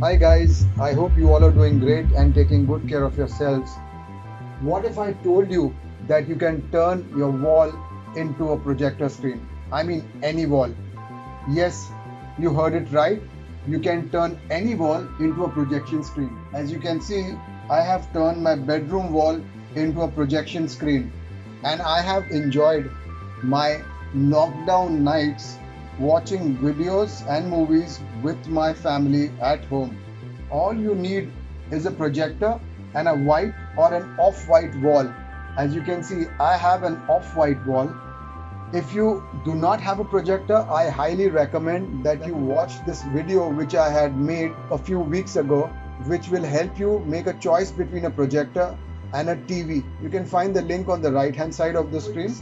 Hi guys, I hope you all are doing great and taking good care of yourselves. What if I told you that you can turn your wall into a projector screen? I mean any wall. Yes, you heard it right. You can turn any wall into a projection screen. As you can see, I have turned my bedroom wall into a projection screen, and I have enjoyed my lockdown nights watching videos and movies with my family at home. All you need is a projector and a white or an off-white wall. As you can see, I have an off-white wall. If you do not have a projector, I highly recommend that you watch this video which I had made a few weeks ago, which will help you make a choice between a projector and a TV. You can find the link on the right hand side of the screen.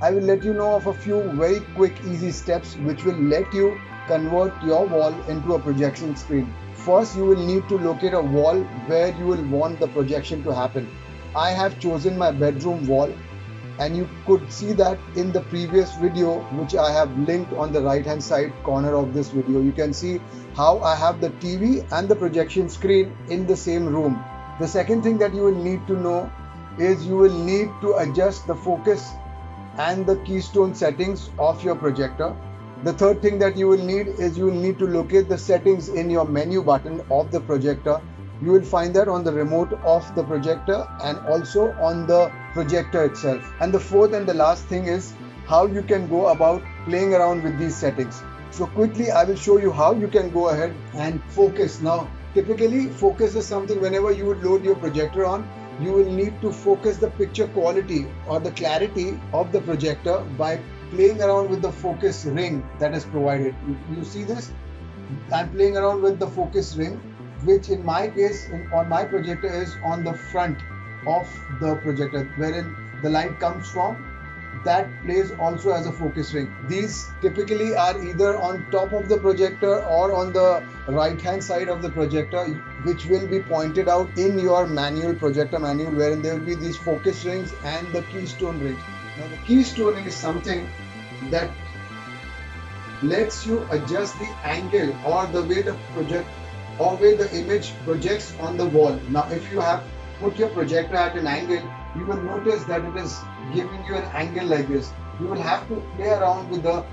I will let you know of a few very quick easy steps which will let you convert your wall into a projection screen. First, you will need to locate a wall where you will want the projection to happen. I have chosen my bedroom wall, and you could see that in the previous video which I have linked on the right hand side corner of this video. You can see how I have the TV and the projection screen in the same room. The second thing that you will need to know is you will need to adjust the focus and the keystone settings of your projector. The third thing that you will need is you will need to locate the settings in your menu button of the projector. You will find that on the remote of the projector and also on the projector itself. And the fourth and the last thing is how you can go about playing around with these settings. So quickly I will show you how you can go ahead and focus. Now typically focus is something whenever you would load your projector on, you will need to focus the picture quality or the clarity of the projector by playing around with the focus ring that is provided. You see this? I'm playing around with the focus ring, which in my case on my projector is on the front of the projector, wherein the light comes from. That plays also as a focus ring. These typically are either on top of the projector or on the right hand side of the projector, which will be pointed out in your manual, projector manual, wherein there will be these focus rings and the keystone rings. Now the keystone ring is something that lets you adjust the angle or the way the image projects on the wall. Now if you have put your projector at an angle, you will notice that it is giving you an angle like this. You will have to play around with the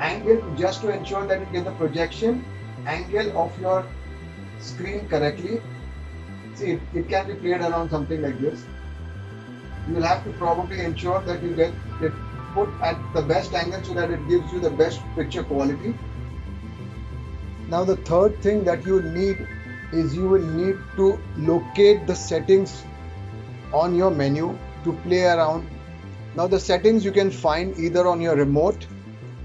angle just to ensure that you get the projection angle of your screen correctly. See, it can be played around something like this. You will have to probably ensure that you get it put at the best angle so that it gives you the best picture quality. Now the third thing that you need is you will need to locate the settings on your menu to play around. Now the settings you can find either on your remote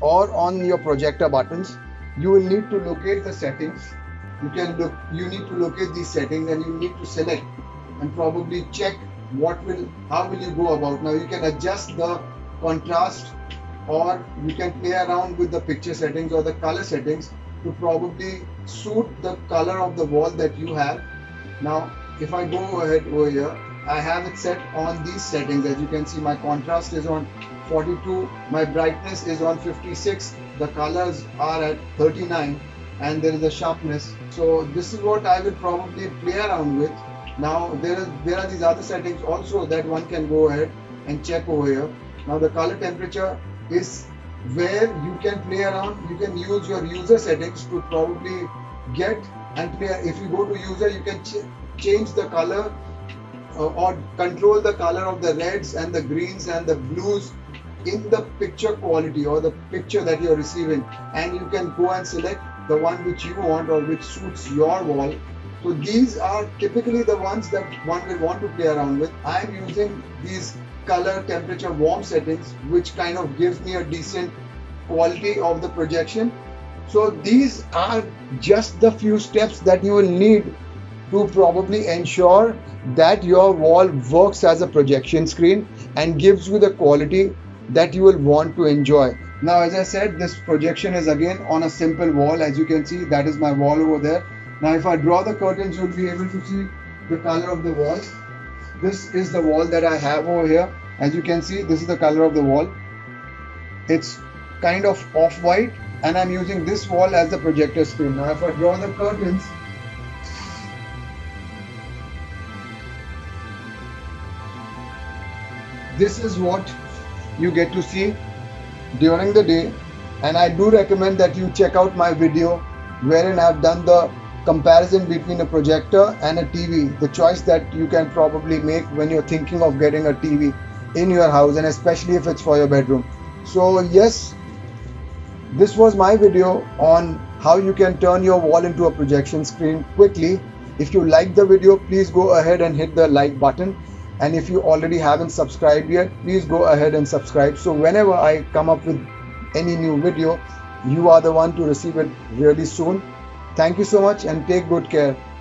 or on your projector buttons. You will need to locate the settings. You need to locate these settings and you need to select and probably check how will you go about. Now you can adjust the contrast or you can play around with the picture settings or the color settings to probably suit the color of the wall that you have. Now if I go ahead over here, I have it set on these settings. As you can see, my contrast is on 42, my brightness is on 56, the colors are at 39, and there is a sharpness. So this is what I will probably play around with. Now there are these other settings also that one can go ahead and check over here. Now the color temperature is where you can play around. You can use your user settings to probably get and play. If you go to user, you can change the color or control the color of the reds and the greens and the blues in the picture quality or the picture that you're receiving, and you can go and select the one which you want or which suits your wall. So these are typically the ones that one will want to play around with. I'm using these color, temperature, warm settings, which kind of gives me a decent quality of the projection. So these are just the few steps that you will need to probably ensure that your wall works as a projection screen and gives you the quality that you will want to enjoy. Now, as I said, this projection is again on a simple wall. As you can see, that is my wall over there. Now, if I draw the curtains, you'll be able to see the color of the wall. This is the wall that I have over here. As you can see, this is the color of the wall. It's kind of off-white and I'm using this wall as the projector screen. Now if I draw the curtains, this is what you get to see during the day. And I do recommend that you check out my video wherein I've done the comparison between a projector and a TV, the choice that you can probably make when you're thinking of getting a TV in your house, and especially if it's for your bedroom. So yes, this was my video on how you can turn your wall into a projection screen quickly. If you like the video, please go ahead and hit the like button. And if you already haven't subscribed yet, please go ahead and subscribe, so whenever I come up with any new video, you are the one to receive it really soon. Thank you so much and take good care.